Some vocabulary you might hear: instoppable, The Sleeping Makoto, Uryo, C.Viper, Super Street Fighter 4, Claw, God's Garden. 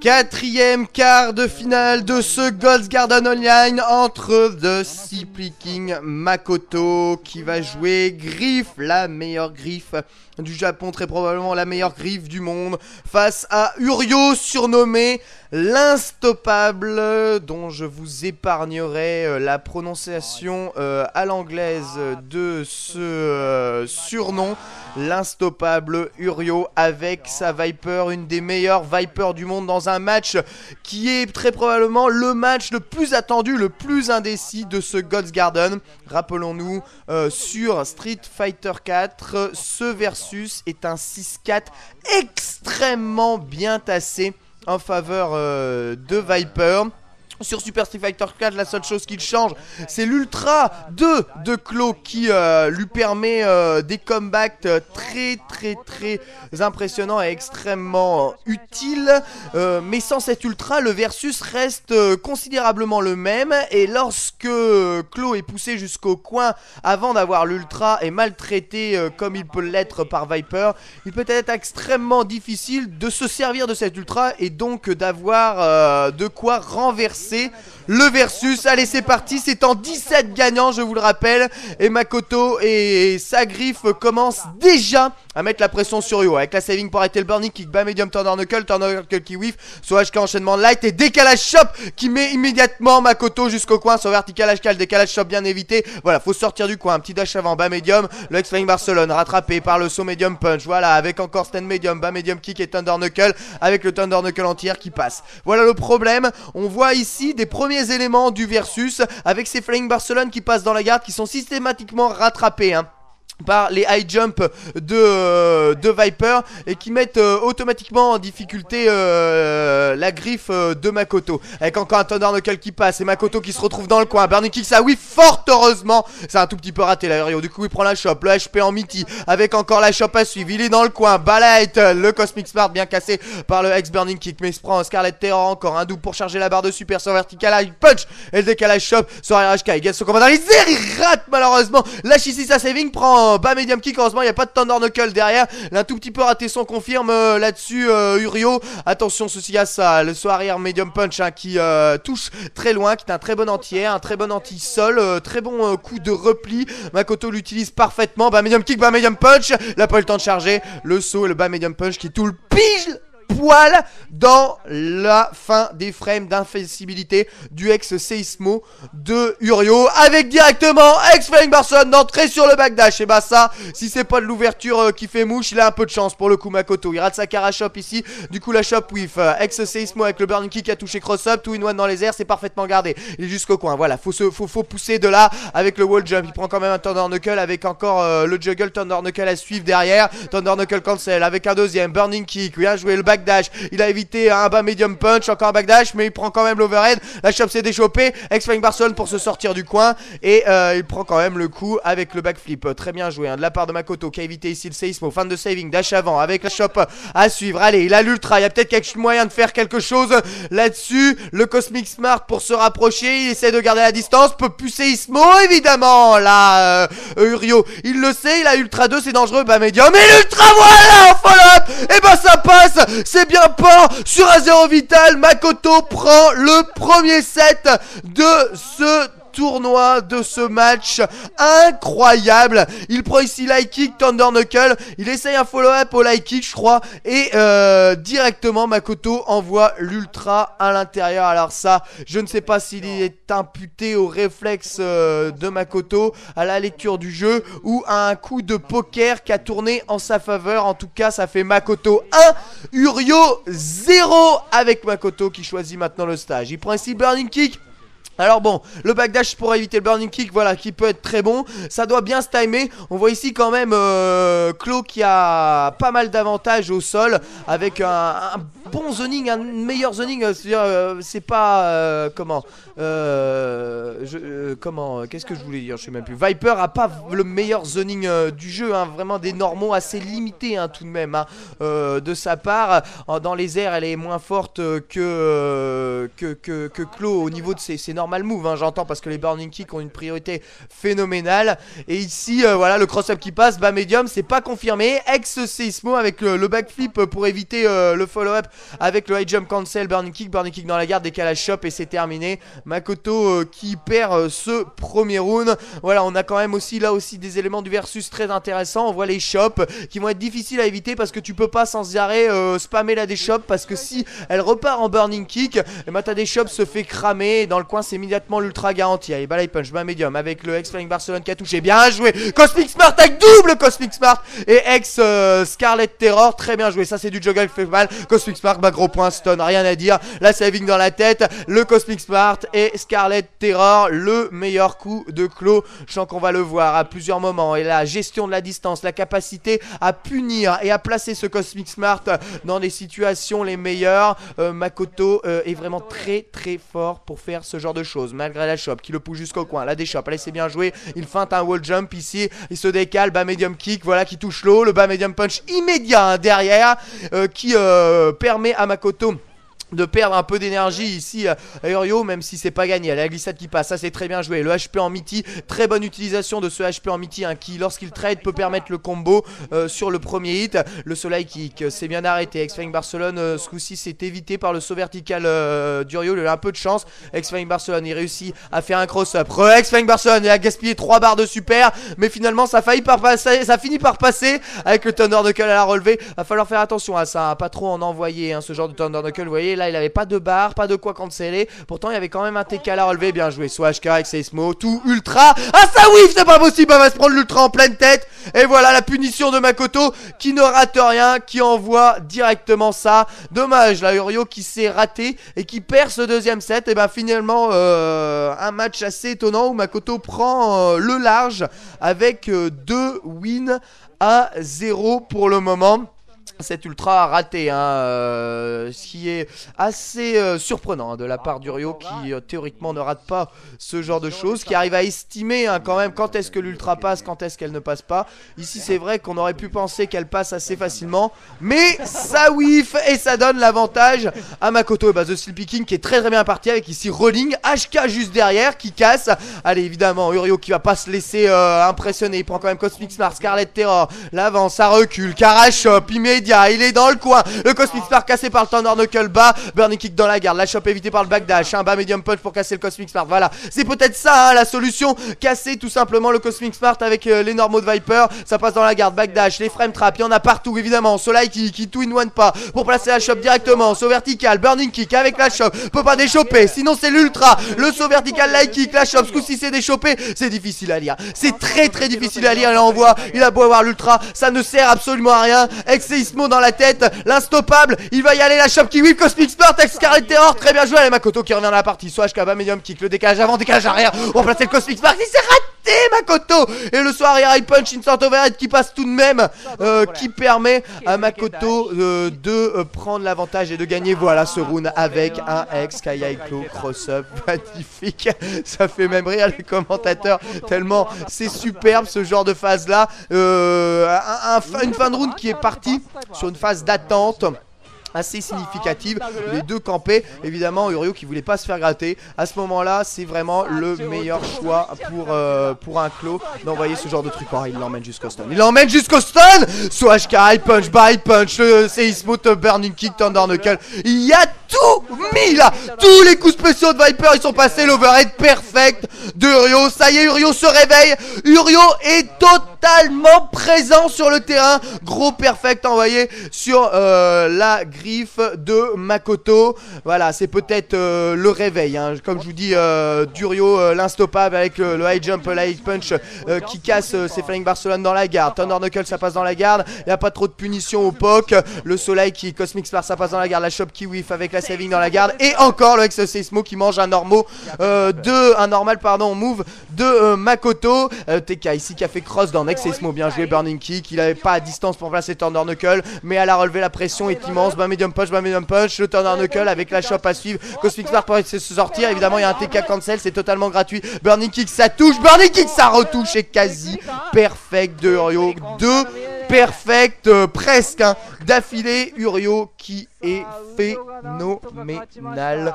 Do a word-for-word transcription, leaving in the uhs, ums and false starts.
Quatrième quart de finale de ce God's Garden Online entre The Sleeping Makoto qui va jouer Griffe, la meilleure griffe du Japon, très probablement la meilleure griffe du monde, face à Uryo, surnommé l'instoppable, dont je vous épargnerai la prononciation euh, à l'anglaise de ce euh, surnom. L'instoppable Uryo avec sa Viper, une des meilleures Vipers du monde, dans un match qui est très probablement le match le plus attendu, le plus indécis de ce God's Garden. Rappelons-nous, euh, sur Street Fighter quatre, ce versus est un six quatre extrêmement bien tassé en faveur euh, de Viper. Sur Super Street Fighter quatre, la seule chose qui change, c'est l'Ultra deux de Claw qui euh, lui permet euh, des comebacks très très très impressionnants et extrêmement utiles. Euh, mais sans cet Ultra, le versus reste euh, considérablement le même. Et lorsque euh, Claw est poussé jusqu'au coin avant d'avoir l'Ultra et maltraité euh, comme il peut l'être par Viper, il peut être extrêmement difficile de se servir de cet Ultra et donc d'avoir euh, de quoi renverser le versus. Allez, c'est parti, c'est en dix-sept gagnants, je vous le rappelle, et Makoto et sa griffe commencent déjà à mettre la pression sur Uryo avec la saving pour arrêter le burning, kick bas medium, turn knuckle, turn knuckle qui whiff, soit H K enchaînement light et décalage chop qui met immédiatement Makoto jusqu'au coin, soit vertical H K, le décalage chop bien évité. Voilà, faut sortir du coin, un petit dash avant, bas medium, le X-Flying Barcelone rattrapé par le saut medium punch, voilà, avec encore stand medium, bas medium kick et thunder knuckle avec le thunder knuckle entière qui passe. Voilà le problème, on voit ici des premiers éléments du versus avec ces Flying Barcelone qui passent dans la garde, qui sont systématiquement rattrapés hein, par les high jump de, euh, de Viper et qui mettent euh, automatiquement en difficulté euh, la griffe euh, de Makoto. Avec encore un Thunder Knuckle qui passe et Makoto qui se retrouve dans le coin. Burning Kick, ça oui, fort heureusement. C'est un tout petit peu raté là, Uryo. Du coup, il prend la chope, le H P en midi avec encore la chope à suivre. Il est dans le coin. Balite, le Cosmic Smart bien cassé par le ex Burning Kick. Mais il se prend Scarlet Terror encore un double pour charger la barre de super sur vertical. Il punch et le décalage chope sur R H K. Il gagne son combat dans les airs. Il rate malheureusement. Lâche ici sa saving, prend bas medium kick, heureusement il n'y a pas de Thunder Knuckle derrière. Il a un tout petit peu raté son confirme euh, là-dessus euh, Uryo. Attention ceci à ça, le soir arrière medium punch hein, qui euh, touche très loin, qui est un très bon anti-air, un très bon anti-sol, euh, très bon euh, coup de repli. Makoto l'utilise parfaitement, bas medium kick, bas medium punch, il n'a pas eu le temps de charger le saut et le bas medium punch qui tout le pige poil dans la fin des frames d'inflexibilité du ex-séismo de Uryo avec directement ex-Flying Barcelone d'entrée sur le backdash. Et bah ça, si c'est pas de l'ouverture euh, qui fait mouche, il a un peu de chance pour le coup Makoto. Il rate sa carachop ici, du coup la chop whiff euh, ex-séismo avec le burning kick a touché cross-up, tout in one dans les airs, c'est parfaitement gardé. Il est jusqu'au coin, voilà, faut, se, faut, faut pousser de là avec le wall jump. Il prend quand même un Thunder Knuckle avec encore euh, le juggle, Thunder Knuckle à suivre derrière, Thunder Knuckle cancel avec un deuxième, burning kick, bien joué le back dash, il a évité un bas medium punch, encore un backdash, mais il prend quand même l'overhead. La chop s'est déchopée, X-Flying Barcelone pour se sortir du coin et euh, il prend quand même le coup avec le backflip. Très bien joué hein, de la part de Makoto qui a évité ici le séismo. Fin de saving, dash avant avec la chop à suivre. Allez, il a l'ultra, il y a peut-être moyen de faire quelque chose là-dessus. Le Cosmic Smart pour se rapprocher, il essaie de garder la distance, peut plus séismo évidemment. Là, euh, Uryo, il le sait, il a ultra deux, c'est dangereux, bas medium, et l'ultra voilà en follow-up, et ben ça passe. C'est bien port sur un zéro vital. Makoto prend le premier set de ce tournoi, de ce match incroyable. Il prend ici light kick, thunder knuckle, il essaye un follow-up au light kick je crois, et euh, directement Makoto envoie l'ultra à l'intérieur. Alors ça, je ne sais pas s'il est imputé au réflexe euh, de Makoto, à la lecture du jeu, ou à un coup de poker qui a tourné en sa faveur. En tout cas ça fait Makoto un, Uryo zéro, avec Makoto qui choisit maintenant le stage. Il prend ici burning kick. Alors bon, le backdash pour éviter le burning kick, voilà, qui peut être très bon. Ça doit bien se timer. On voit ici quand même euh, Claw qui a pas mal d'avantages au sol, avec un, un bon zoning, un meilleur zoning. C'est-à-dire, euh, c'est pas... Euh, comment euh, je, euh, Comment Qu'est-ce que je voulais dire? Je sais même plus. Viper a pas le meilleur zoning euh, du jeu, hein, vraiment des normaux assez limités hein, tout de même. Hein, euh, de sa part, dans les airs, elle est moins forte que, euh, que, que, que Claw au niveau de ses, ses normaux. normal move, hein, j'entends, parce que les Burning Kick ont une priorité phénoménale. Et ici, euh, voilà, le cross-up qui passe, bas médium, c'est pas confirmé. Ex-séismo avec le, le backflip pour éviter euh, le follow-up avec le high jump cancel, Burning Kick, Burning Kick dans la garde, décalage chop et c'est terminé. Makoto euh, qui perd euh, ce premier round. Voilà, on a quand même aussi là aussi des éléments du versus très intéressants. On voit les chops qui vont être difficiles à éviter parce que tu peux pas sans arrêt euh, spammer la des chops, parce que si elle repart en Burning Kick, et bah, t'as des chops se fait cramer et dans le coin c'est immédiatement l'ultra garanti. Allez, balai punch, bas médium avec le ex Flying Barcelone qui a touché. Bien joué Cosmic Smart avec double Cosmic Smart et ex euh, Scarlet Terror. Très bien joué, ça c'est du juggle qui fait mal. Cosmic Smart, bah gros point, stun, rien à dire. La saving dans la tête, le Cosmic Smart et Scarlet Terror, le meilleur coup de Claw. Je sens qu'on va le voir à plusieurs moments. Et la gestion de la distance, la capacité à punir et à placer ce Cosmic Smart dans les situations les meilleures. Euh, Makoto euh, est vraiment très très fort pour faire ce genre de choses. Malgré la chope qui le pousse jusqu'au coin. La déchoppe, allez c'est bien joué. Il feinte un wall jump ici. Il se décale, bas medium kick, voilà qui touche l'eau. Le bas medium punch immédiat hein, derrière euh, qui euh, permet à Makoto de perdre un peu d'énergie ici à Uryo, même si c'est pas gagné. La glissade qui passe, ça c'est très bien joué. Le H P en midi, très bonne utilisation de ce H P en midi hein, qui lorsqu'il trade peut permettre le combo euh, sur le premier hit. Le soleil kick euh, c'est bien arrêté. X-Flying Barcelone euh, ce coup-ci s'est évité par le saut vertical euh, d'Uryo. Il a un peu de chance. X-Flying Barcelone il réussit à faire un cross-up. X-Flying Barcelone il a gaspillé trois barres de super, mais finalement ça faillit par passer, ça finit par passer avec le Thunder Knuckle à la relevée. Va falloir faire attention à ça, hein, pas trop en envoyer hein, ce genre de Thunder Knuckle, vous voyez. Là, il avait pas de barre, pas de quoi canceller. Pourtant, il y avait quand même un T K à la relevée. Bien joué. Soit H K avec Seismo. Tout ultra. Ah, ça oui, c'est pas possible. Elle va se prendre l'ultra en pleine tête. Et voilà la punition de Makoto qui ne rate rien, qui envoie directement ça. Dommage, la Uryo qui s'est ratée et qui perd ce deuxième set. Et ben finalement, euh, un match assez étonnant où Makoto prend euh, le large avec euh, deux wins à zéro pour le moment. Cet ultra raté, hein, euh, ce qui est assez euh, surprenant hein, de la part d'Uryo qui euh, théoriquement ne rate pas ce genre de choses, qui arrive à estimer hein, quand même quand est-ce que l'ultra passe, quand est-ce qu'elle ne passe pas. Ici c'est vrai qu'on aurait pu penser qu'elle passe assez facilement, mais ça whiff et ça donne l'avantage à Makoto. Et bah The Sleeping King qui est très très bien parti avec ici Rolling, H K juste derrière qui casse. Allez évidemment Uryo qui va pas se laisser euh, impressionner, il prend quand même Cosmic Smart, Scarlet Terror, l'avance, ça recule, Karachop immédiat. Il est dans le coin. Le Cosmic Smart cassé par le Thunder Knuckle bas. Burning Kick dans la garde. La chope évitée par le backdash. Un bas medium punch pour casser le Cosmic Smart. Voilà. C'est peut-être ça hein, la solution. Casser tout simplement le Cosmic Smart avec euh, l'énorme mot de Viper. Ça passe dans la garde. Backdash. Les frame trap. Il y en a partout évidemment. Soleil qui, qui tout in one pas. Pour placer la chope directement. Saut vertical. Burning Kick avec la chope. Peut pas déchoper. Sinon c'est l'ultra. Le saut vertical. Light kick. La chope. Ce coup-ci c'est déchopé. C'est difficile à lire. C'est très très difficile à lire. Là on voit. Il a beau avoir l'ultra. Ça ne sert absolument à rien. Excéisme dans la tête, l'instoppable, il va y aller, la chope qui whip, Cosmic Smart, Scarlet Terror, très bien joué, allez Makoto qui revient dans la partie, soit H K, bas medium kick, le décalage avant, décalage arrière, on place le Cosmic Smart, il s'est raté Makoto, et le soir arrière, il punch, une sorte overhead qui passe tout de même, euh, qui permet à Makoto euh, de euh, prendre l'avantage et de gagner, voilà ce round avec un ex Kaya Claw cross-up, magnifique, ça fait même rire les commentateurs, tellement c'est superbe ce genre de phase là, euh, un, un, une fin de round qui est partie sur une phase d'attente assez significative, les deux campés évidemment. Uryo qui voulait pas se faire gratter à ce moment là, c'est vraiment le meilleur choix pour, euh, pour un Claw d'envoyer ce genre de truc. Oh, il l'emmène jusqu'au stun, il l'emmène jusqu'au stun, soit H K, high punch, by punch, euh, Seismo, Burning Kick, Thunder Knuckle, il y a tout mis là, tous les coups spéciaux de Viper ils sont passés, l'overhead perfect de Uryo, ça y est Uryo se réveille, Uryo est totalement présent sur le terrain, gros perfect envoyé sur euh, la griffe de Makoto. Voilà, c'est peut-être euh, le réveil hein. Comme je vous dis, euh, Uryo euh, l'instoppable avec euh, le high jump, le high punch euh, qui casse euh, ses Flying Barcelone dans la garde, Thunder Knuckle ça passe dans la garde, il n'y a pas trop de punition au P O C, le soleil qui Cosmic Spar ça passe dans la garde, la chope qui whiff avec la saving dans la garde, et encore le ex-Seismo qui mange un normal euh, de, un normal pardon, move de euh, Makoto, euh, T K ici qui a fait cross dans ex-Seismo, bien joué Burning Kick, il n'avait pas à distance pour placer Thunder Knuckle, mais à la relever la pression est immense, bas medium punch, bas medium punch, le Thunder Knuckle avec la chope à suivre, Cosmic Smart pour se sortir, évidemment il y a un T K cancel, c'est totalement gratuit, Burning Kick ça touche, Burning Kick ça retouche et quasi perfect de Uryo, deux perfect euh, presque hein, d'affilée, Uryo qui est phénoménal.